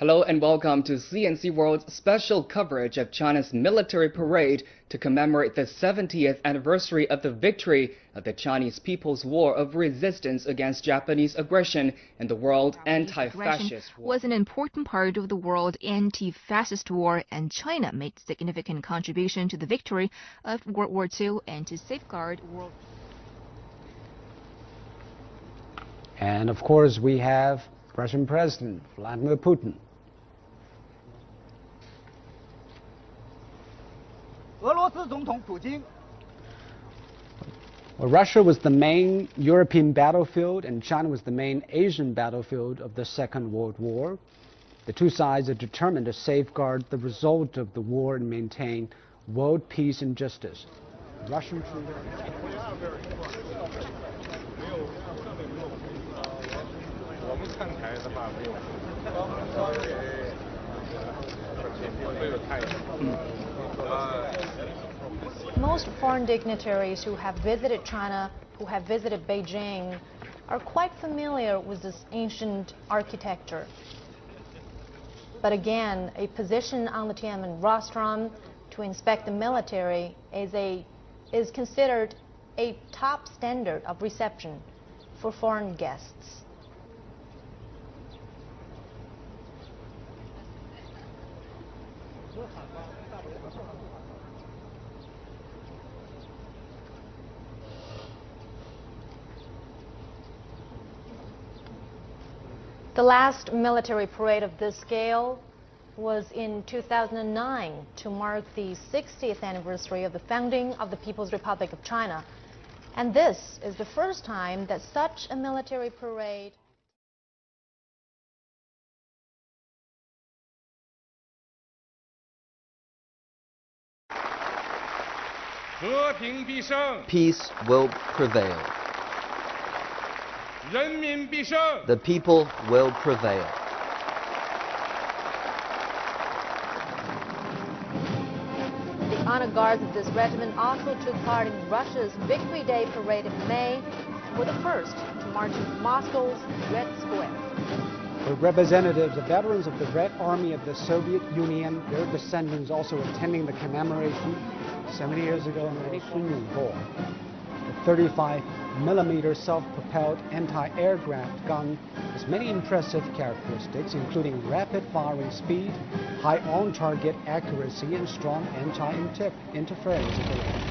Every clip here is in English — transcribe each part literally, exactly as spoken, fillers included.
Hello and welcome to C N C World's special coverage of China's military parade to commemorate the seventieth anniversary of the victory of the Chinese People's War of Resistance against Japanese aggression and the World Anti-Fascist War. Was an important part of the World Anti-Fascist War, and China made significant contribution to the victory of World War Two and to safeguard world peace. And of course we have Russian President Vladimir Putin. Well, Russia was the main European battlefield and China was the main Asian battlefield of the Second World War. The two sides are determined to safeguard the result of the war and maintain world peace and justice. Russian troops. Most foreign dignitaries who have visited China, who have visited Beijing, are quite familiar with this ancient architecture. But again, a position on the Tiananmen Rostrum to inspect the military is, a, is considered a top standard of reception for foreign guests. The last military parade of this scale was in two thousand nine to mark the sixtieth anniversary of the founding of the People's Republic of China. And this is the first time that such a military parade Peace will prevail. The people will prevail. The honor guards of this regiment also took part in Russia's Victory Day parade in May, were the first to march in Moscow's Red Square. The representatives of veterans of the Red Army of the Soviet Union, their descendants also attending the commemoration. Seventy years ago in the Xie He, the thirty-five millimeter self-propelled anti-aircraft gun has many impressive characteristics, including rapid firing speed, high on-target accuracy, and strong anti-interference ability.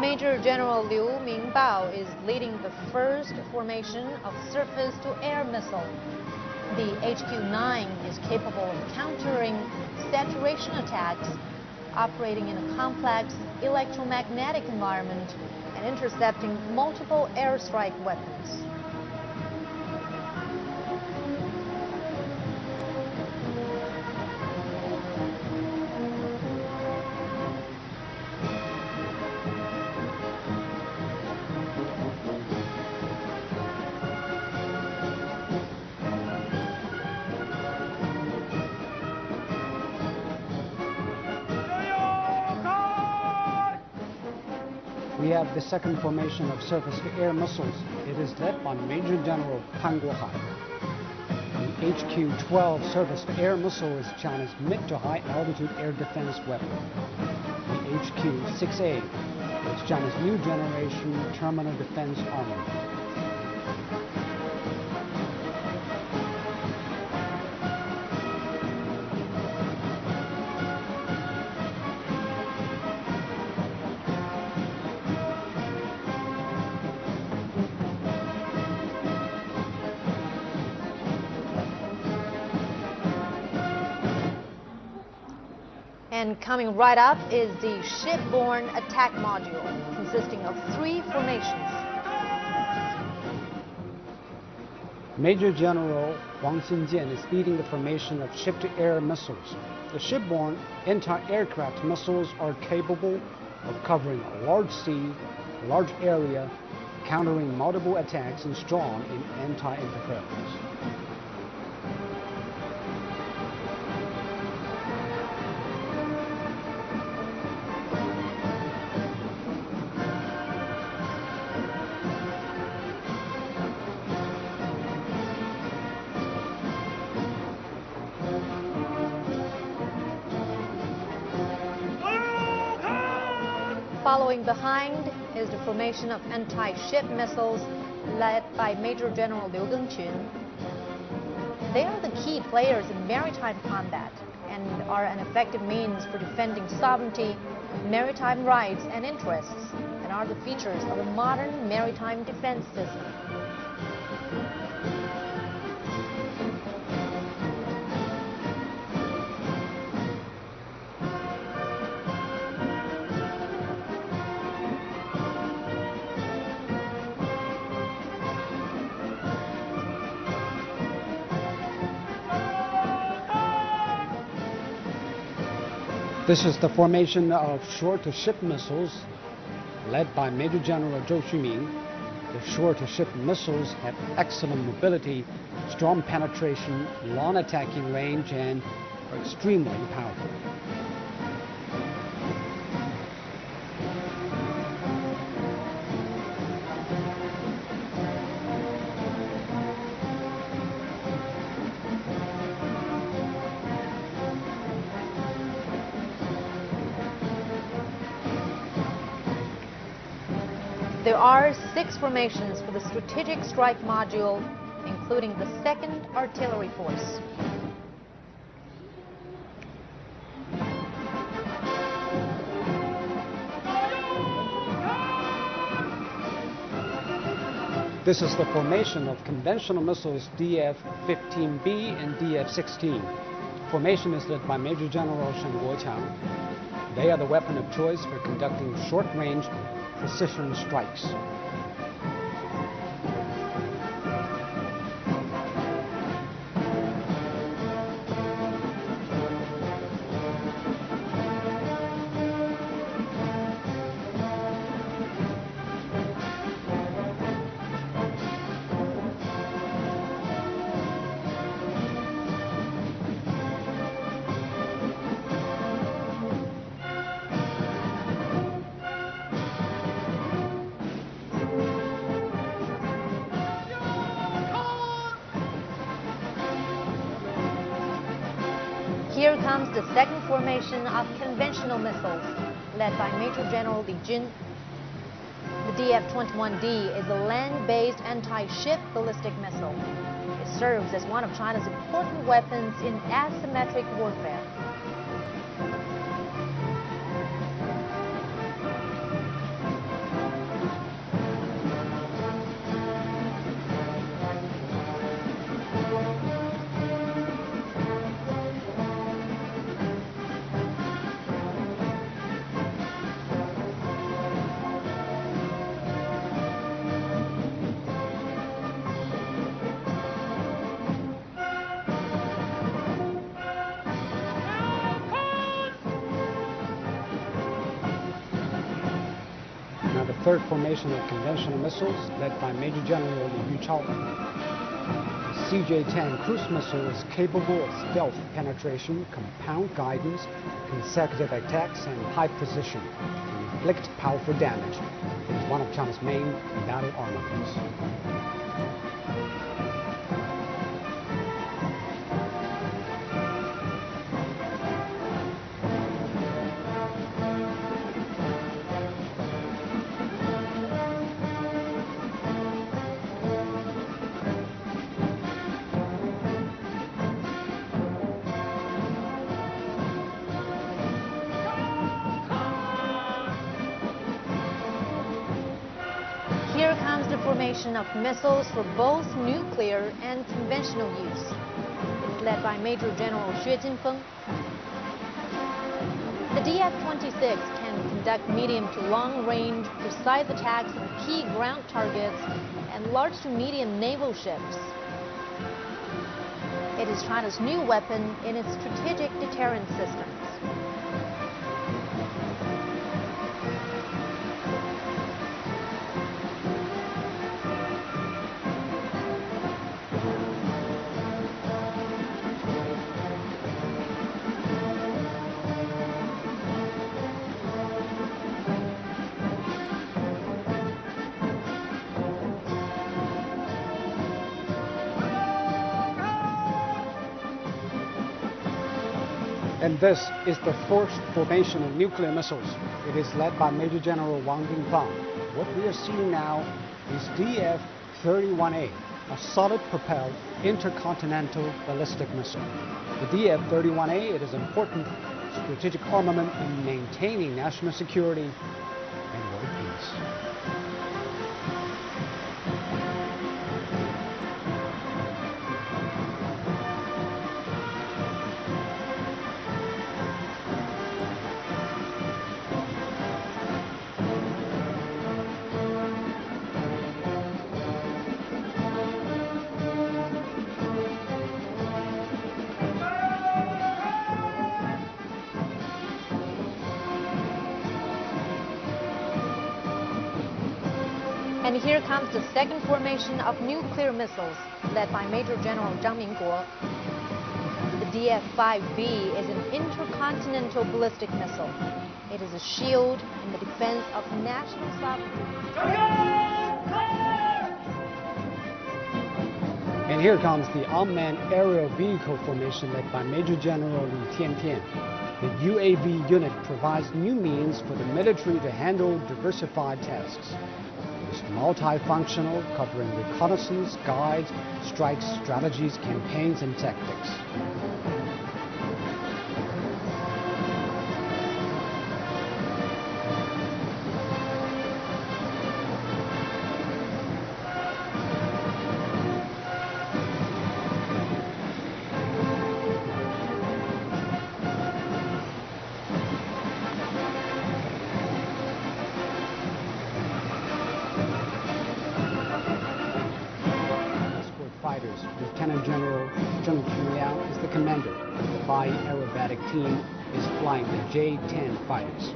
Major General Liu Mingguo is leading the first formation of surface-to-air missile. The H Q nine is capable of countering saturation attacks, operating in a complex electromagnetic environment, and intercepting multiple airstrike weapons. We have the second formation of surface-to-air missiles. It is led by Major General Pan Guohai. The H Q twelve surface-to-air missile is China's mid- to high-altitude air defense weapon. The H Q six A is China's new generation terminal defense armament. And coming right up is the ship-borne attack module, consisting of three formations. Major General Wang Dingfang is leading the formation of ship-to-air missiles. The ship-borne anti-aircraft missiles are capable of covering a large sea, a large area, countering multiple attacks and strong in anti-interference. Following behind is the formation of anti-ship missiles led by Major General Liu Gengqin. They are the key players in maritime combat and are an effective means for defending sovereignty, maritime rights and interests, and are the features of a modern maritime defense system. This is the formation of shore-to-ship missiles led by Major General Zhou Ximing. The shore-to-ship missiles have excellent mobility, strong penetration, long attacking range, and are extremely powerful. There are six formations for the strategic strike module, including the second Artillery Force. This is the formation of conventional missiles D F fifteen B and D F sixteen. Formation is led by Major General Shen Guoqiang. They are the weapon of choice for conducting short-range precision strikes. Here comes the second formation of conventional missiles, led by Major General Li Jin. The D F twenty-one D is a land-based anti-ship ballistic missile. It serves as one of China's important weapons in asymmetric warfare. Third formation of conventional missiles led by Major General Liu Chao. The C J ten cruise missile is capable of stealth penetration, compound guidance, consecutive attacks, and high precision to inflict powerful damage. It is one of China's main battle armaments. Of missiles for both nuclear and conventional use. It's led by Major General Xue Jinfeng. The D F twenty-six can conduct medium to long-range precise attacks on key ground targets and large to medium naval ships. It is China's new weapon in its strategic deterrent systems. And this is the first formation of nuclear missiles. It is led by Major General Wang Dingfang. What we are seeing now is D F thirty-one A, a solid-propelled intercontinental ballistic missile. The D F thirty-one A, it is important strategic armament in maintaining national security and world peace. And here comes the second formation of nuclear missiles, led by Major General Zhang Mingguo. The D F five B is an intercontinental ballistic missile. It is a shield in the defense of national sovereignty. And here comes the unmanned aerial vehicle formation, led by Major General Li Tian Tian. The U A V unit provides new means for the military to handle diversified tasks. It's multifunctional, covering reconnaissance, guides, strikes, strategies, campaigns, and tactics. Lieutenant General Chung-Ki-El is the commander. The bi-aerobatic team is flying the J ten fighters.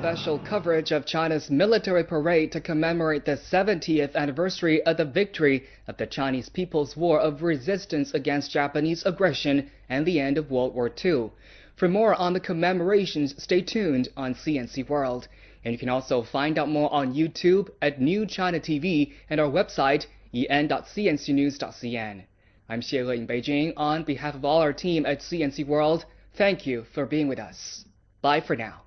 Special coverage of China's military parade to commemorate the seventieth anniversary of the victory of the Chinese People's War of Resistance against Japanese aggression and the end of World War Two. For more on the commemorations, stay tuned on C N C World. And you can also find out more on YouTube at New China T V and our website, e n dot c n c news dot c n. I'm Xie He in Beijing. On behalf of all our team at C N C World, thank you for being with us. Bye for now.